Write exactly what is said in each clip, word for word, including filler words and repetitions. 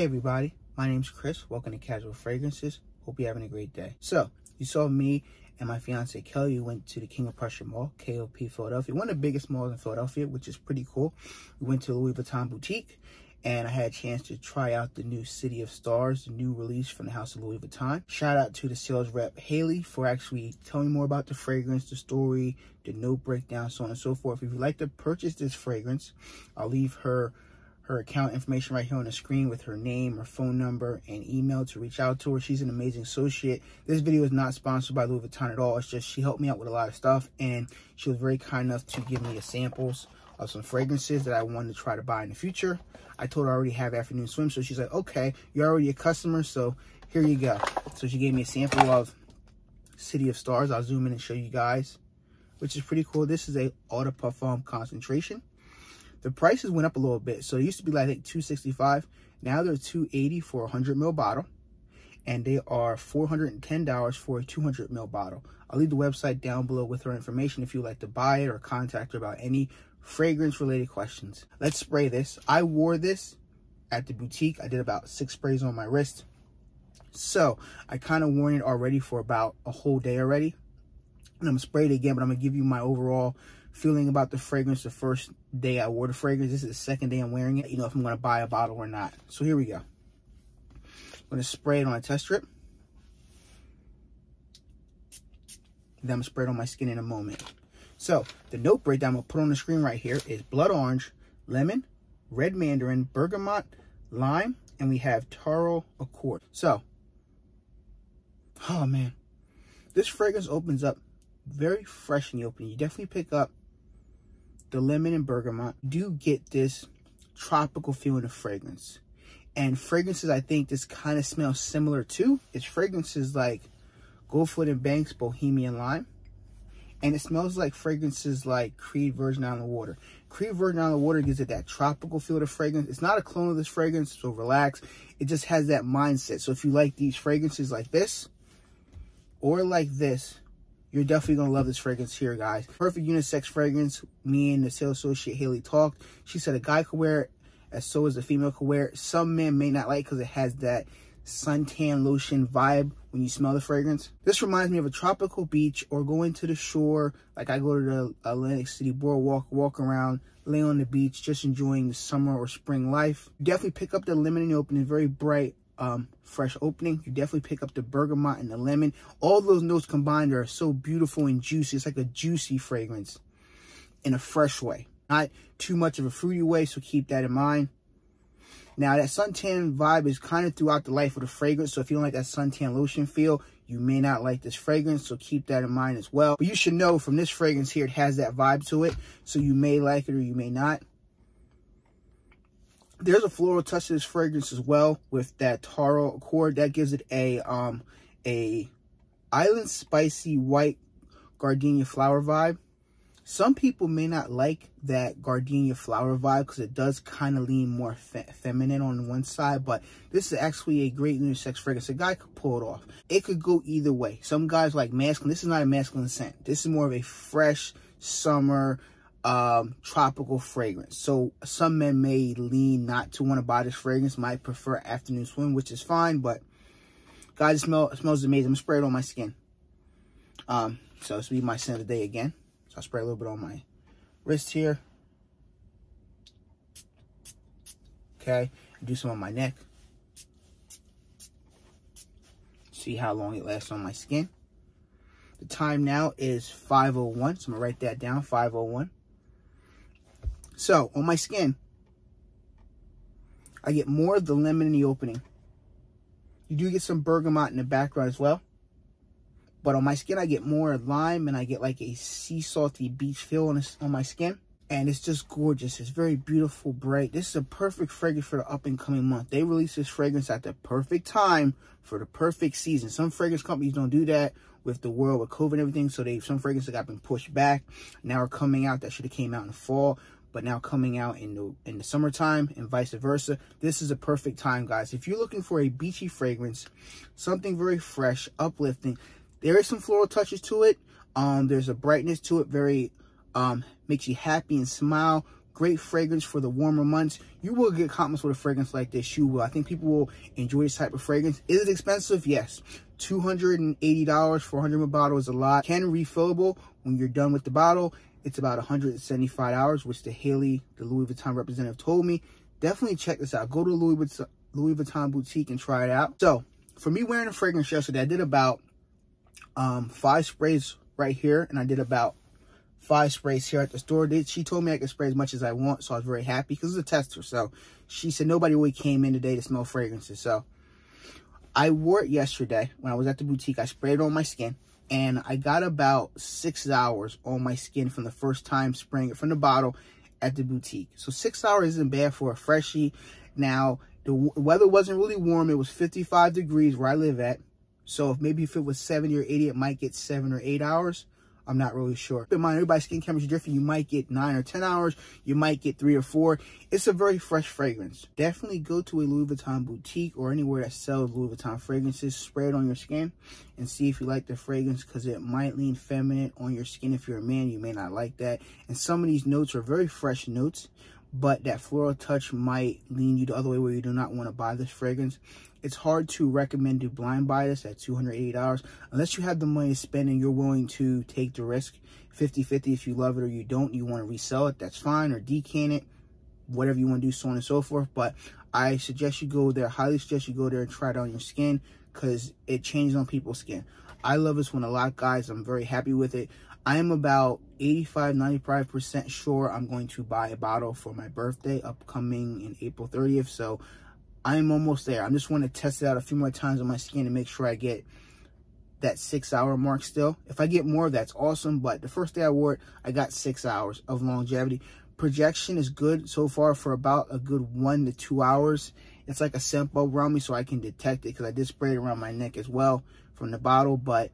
Hey everybody, my name's Chris. Welcome to Casual Fragrances. Hope you're having a great day. So, you saw me and my fiance Kelly went to the King of Prussia Mall, K O P Philadelphia, one of the biggest malls in Philadelphia, which is pretty cool. We went to the Louis Vuitton boutique and I had a chance to try out the new City of Stars, the new release from the house of Louis Vuitton. Shout out to the sales rep Haley for actually telling me more about the fragrance, the story, the note breakdown, so on and so forth. If you'd like to purchase this fragrance, I'll leave her her account information right here on the screen with her name, her phone number, and email to reach out to her. She's an amazing associate. This video is not sponsored by Louis Vuitton at all. It's just she helped me out with a lot of stuff, and she was very kind enough to give me the samples of some fragrances that I wanted to try to buy in the future. I told her I already have Afternoon Swim, so she's like, okay, you're already a customer, so here you go. So she gave me a sample of City of Stars. I'll zoom in and show you guys, which is pretty cool. This is a eau de parfum concentration. The prices went up a little bit. So it used to be like, like two sixty-five. Now they're two eighty for a one hundred milliliter bottle. And they are four hundred ten dollars for a two hundred milliliter bottle. I'll leave the website down below with her information if you'd like to buy it or contact her about any fragrance-related questions. Let's spray this. I wore this at the boutique. I did about six sprays on my wrist. So I kind of worn it already for about a whole day already. And I'm going to spray it again, but I'm going to give you my overall feeling about the fragrance the first day I wore the fragrance. This is the second day I'm wearing it, you know, if I'm going to buy a bottle or not. So here we go. I'm going to spray it on a test strip. Then I'm going to spray it on my skin in a moment. So the note breakdown I'm going to put on the screen right here is blood orange, lemon, red mandarin, bergamot, lime, and we have taro accord. So, oh man, this fragrance opens up very fresh in the opening. You definitely pick up the lemon and bergamot. You do get this tropical feeling of fragrance. And fragrances I think this kind of smells similar to. It's fragrances like Goldfoot and Banks Bohemian Lime. And it smells like fragrances like Creed Virgin Island Water. Creed Virgin Island Water gives it that tropical feel to fragrance. It's not a clone of this fragrance, so relax. It just has that mindset. So if you like these fragrances like this or like this, you're definitely going to love this fragrance here, guys. Perfect unisex fragrance. Me and the sales associate Haley talked. She said a guy could wear it, as so as a female could wear it. Some men may not like it because it has that suntan lotion vibe when you smell the fragrance. This reminds me of a tropical beach or going to the shore. Like I go to the Atlantic City Boardwalk, walk around, lay on the beach, just enjoying the summer or spring life. You definitely pick up the lemon in the opening, very bright. Um, fresh opening. You definitely pick up the bergamot and the lemon. All those notes combined are so beautiful and juicy. It's like a juicy fragrance in a fresh way, not too much of a fruity way, so keep that in mind. Now that suntan vibe is kind of throughout the life of the fragrance, so if you don't like that suntan lotion feel, you may not like this fragrance, so keep that in mind as well. But you should know from this fragrance here, it has that vibe to it, so you may like it or you may not. There's a floral touch to this fragrance as well with that taro accord. That gives it a um a island spicy white gardenia flower vibe. Some people may not like that gardenia flower vibe because it does kind of lean more fe feminine on one side, but this is actually a great unisex fragrance. A guy could pull it off. It could go either way. Some guys like masculine. This is not a masculine scent. This is more of a fresh summer um tropical fragrance, so some men may lean not to want to buy this fragrance, might prefer Afternoon Swim, which is fine, but guys, it, smell, it smells amazing. I'm gonna spray it on my skin, um so this will be my scent of the day again. So I'll spray a little bit on my wrist here, okay, do some on my neck, see how long it lasts on my skin. The time now is five oh one, so I'm gonna write that down, five oh one. So, on my skin, I get more of the lemon in the opening. You do get some bergamot in the background as well. But on my skin, I get more lime, and I get like a sea salty beach feel on, this, on my skin. And it's just gorgeous. It's very beautiful, bright. This is a perfect fragrance for the up-and-coming month. They release this fragrance at the perfect time for the perfect season. Some fragrance companies don't do that with the world, with COVID and everything. So they some fragrances that got been pushed back. Now are coming out that should have came out in the fall, but now coming out in the in the summertime and vice versa. This is a perfect time, guys. If you're looking for a beachy fragrance, something very fresh, uplifting. There is some floral touches to it. Um, there's a brightness to it, very um makes you happy and smile. great fragrance for the warmer months. You will get compliments with a fragrance like this. You will. I think people will enjoy this type of fragrance. Is it expensive? Yes. two hundred eighty dollars for one hundred ml bottle is a lot. Can refillable when you're done with the bottle. It's about one hundred seventy-five dollars, which the Haley, the Louis Vuitton representative, told me. Definitely check this out. Go to Louis Vuitton, Louis Vuitton boutique and try it out. So for me wearing a fragrance yesterday, I did about um, five sprays right here, and I did about five sprays here at the store. They, she told me I could spray as much as I want, so I was very happy because it's a tester. So she said nobody really came in today to smell fragrances. So I wore it yesterday when I was at the boutique. I sprayed it on my skin, and I got about six hours on my skin from the first time spraying it from the bottle at the boutique. So six hours isn't bad for a freshie. Now, the weather wasn't really warm. It was fifty-five degrees where I live at. So if maybe if it was seventy or eighty, it might get seven or eight hours. I'm not really sure. Keep in mind, everybody's skin chemistry is different. You might get nine or ten hours. You might get three or four. It's a very fresh fragrance. Definitely go to a Louis Vuitton boutique or anywhere that sells Louis Vuitton fragrances. Spray it on your skin and see if you like the fragrance, because it might lean feminine on your skin. If you're a man, you may not like that. And some of these notes are very fresh notes, but that floral touch might lean you the other way where you do not want to buy this fragrance. It's hard to recommend to blind buy this at two hundred eighty dollars unless you have the money to spend and you're willing to take the risk. fifty fifty if you love it or you don't, you want to resell it, that's fine, or decan it, whatever you want to do, so on and so forth. But I suggest you go there, highly suggest you go there and try it on your skin, because it changes on people's skin. I love this one a lot, guys. I'm very happy with it. I am about eighty-five, ninety-five percent sure I'm going to buy a bottle for my birthday upcoming in April thirtieth. So I'm almost there. I just want to test it out a few more times on my skin and make sure I get that six hour mark still. If I get more, that's awesome. But the first day I wore it, I got six hours of longevity. Projection is good so far for about a good one to two hours. It's like a scent bulb around me so I can detect it, because I did spray it around my neck as well from the bottle. But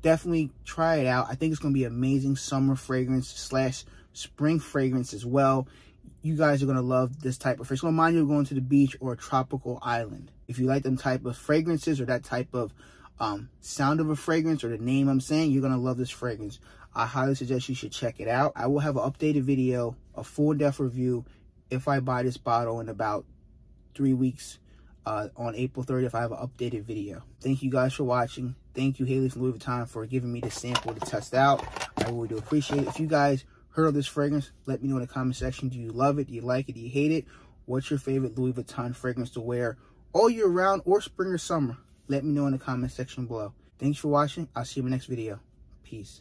definitely try it out. I think it's going to be an amazing summer fragrance slash spring fragrance as well. You guys are going to love this type of fragrance. Don't mind you going to the beach or a tropical island. If you like them type of fragrances or that type of um, sound of a fragrance or the name I'm saying, you're going to love this fragrance. I highly suggest you should check it out. I will have an updated video, a full depth review, if I buy this bottle in about three weeks. Uh, on April thirtieth, I have an updated video. Thank you guys for watching. Thank you, Haley from Louis Vuitton, for giving me this sample to test out. I really do appreciate it. If you guys heard of this fragrance, let me know in the comment section. Do you love it? Do you like it? Do you hate it? What's your favorite Louis Vuitton fragrance to wear all year round or spring or summer? Let me know in the comment section below. Thanks for watching. I'll see you in my next video. Peace.